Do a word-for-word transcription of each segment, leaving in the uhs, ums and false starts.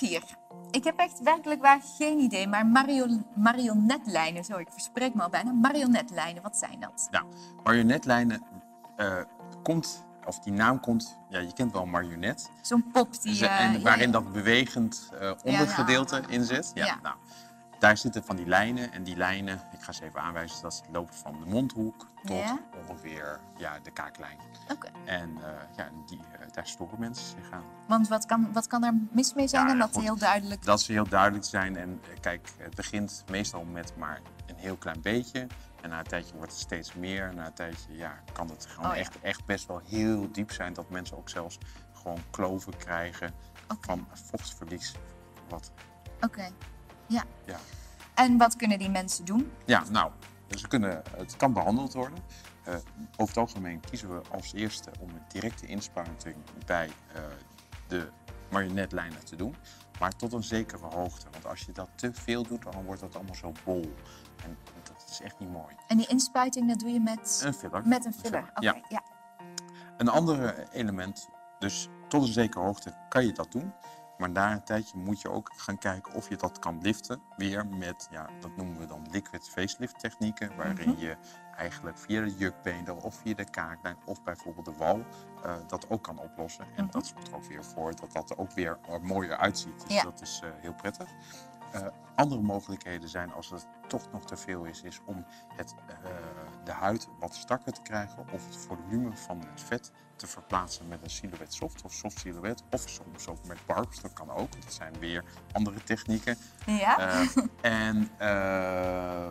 nog hier. Ik heb echt werkelijk waar geen idee, maar marion, marionetlijnen, zo, ik verspreek me al bijna. Marionetlijnen, wat zijn dat? Nou, marionetlijnen uh, komt, of die naam komt, ja, je kent wel marionet. Zo'n pop die... Uh, en waarin ja, ja. dat bewegend uh, ondergedeelte ja, ja. in zit. Ja, ja. Nou, daar zitten van die lijnen en die lijnen, ik ga ze even aanwijzen, dat lopen van de mondhoek tot ja. ongeveer ja, de kaaklijn. Oké. Okay. En uh, ja, die, uh, daar storen mensen zich aan. Want wat kan, wat kan er mis mee zijn ja, en dat goed, heel duidelijk? Dat ze heel duidelijk zijn en uh, kijk, het begint meestal met maar een heel klein beetje. En na een tijdje wordt het steeds meer. Na een tijdje ja, kan het gewoon oh, ja. echt, echt best wel heel diep zijn dat mensen ook zelfs gewoon kloven krijgen okay. van vochtverlies. Wat... Oké. Okay. Ja. ja. En wat kunnen die mensen doen? Ja, nou, ze kunnen, het kan behandeld worden. Uh, over het algemeen kiezen we als eerste om een directe inspuiting bij uh, de marionetlijnen te doen. Maar tot een zekere hoogte. Want als je dat te veel doet, dan wordt dat allemaal zo bol. En dat is echt niet mooi. En die inspuiting, dat doe je met een filler. Met een filler. Een filler. Okay, ja. ja. Een ander element, dus tot een zekere hoogte kan je dat doen. Maar na een tijdje moet je ook gaan kijken of je dat kan liften. Weer met, ja, dat noemen we dan liquid facelift technieken. Waarin mm-hmm. je eigenlijk via de jukbeendel of via de kaaklijn of bijvoorbeeld de wal uh, dat ook kan oplossen. En mm-hmm. dat zorgt er ook weer voor dat dat er ook weer mooier uitziet. Dus ja. dat is uh, heel prettig. Uh, andere mogelijkheden zijn, als het toch nog te veel is, is om het, uh, de huid wat strakker te krijgen of het volume van het vet te verplaatsen met een silhouette soft of soft silhouette. Of soms ook met barbs, dat kan ook. Dat zijn weer andere technieken. Ja. Uh, en uh,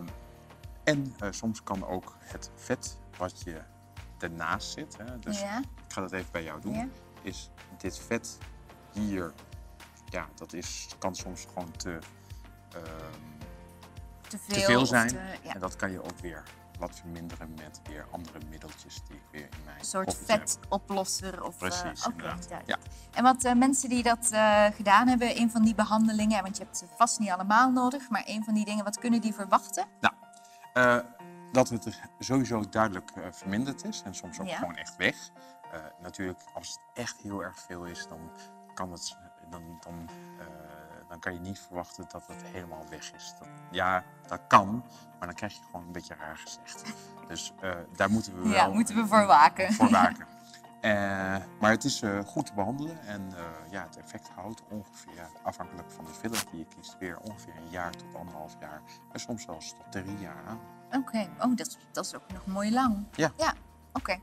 en uh, soms kan ook het vet wat je ernaast zit, hè, dus ja. ik ga dat even bij jou doen, ja. is dit vet hier, ja, dat is, kan soms gewoon te... Uh, te veel, te veel zijn. Te, ja. En dat kan je ook weer wat verminderen met weer andere middeltjes die ik weer in mijn... Een soort vetoplosser of... Precies, uh, okay, ja. En wat uh, mensen die dat uh, gedaan hebben, een van die behandelingen, want je hebt ze vast niet allemaal nodig, maar een van die dingen, wat kunnen die verwachten? Nou, uh, dat het er sowieso duidelijk uh, verminderd is en soms ook ja. gewoon echt weg. Uh, natuurlijk, als het echt heel erg veel is, dan kan het... Dan, dan, uh, Dan kan je niet verwachten dat het helemaal weg is. Dat, ja, dat kan, maar dan krijg je gewoon een beetje raar gezicht. Dus uh, daar moeten we wel ja, moeten we voor waken. Voor waken. Uh, maar het is uh, goed te behandelen en uh, ja, het effect houdt ongeveer, afhankelijk van de filler die je kiest, weer ongeveer een jaar tot anderhalf jaar. En soms zelfs tot drie jaar aan. Oké, okay. oh, dat, dat is ook nog mooi lang. Ja. Ja, oké. Okay.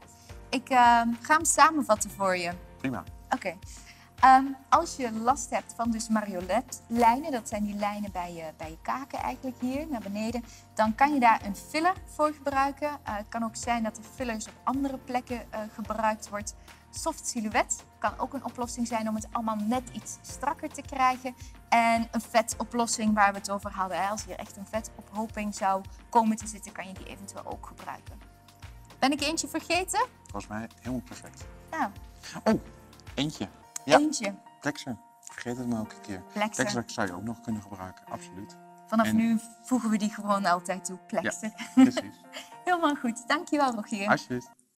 Ik uh, ga hem samenvatten voor je. Prima. Oké. Okay. Um, als je last hebt van dus marionetlijnen, dat zijn die lijnen bij je, bij je kaken eigenlijk hier naar beneden, dan kan je daar een filler voor gebruiken. Uh, het kan ook zijn dat de fillers op andere plekken uh, gebruikt wordt. Soft silhouette kan ook een oplossing zijn om het allemaal net iets strakker te krijgen. En een vetoplossing waar we het over hadden, hè? Als hier echt een vetophoping zou komen te zitten, kan je die eventueel ook gebruiken. Ben ik eentje vergeten? Volgens mij helemaal perfect. Nou. Oh, eentje. Ja, eentje. Plexen. Vergeet het maar elke keer. Plexen. Plexen zou je ook nog kunnen gebruiken, absoluut. Vanaf en... nu voegen we die gewoon altijd toe, Plexen. Ja, precies. Helemaal goed. Dankjewel, Rogier. Alsjeblieft.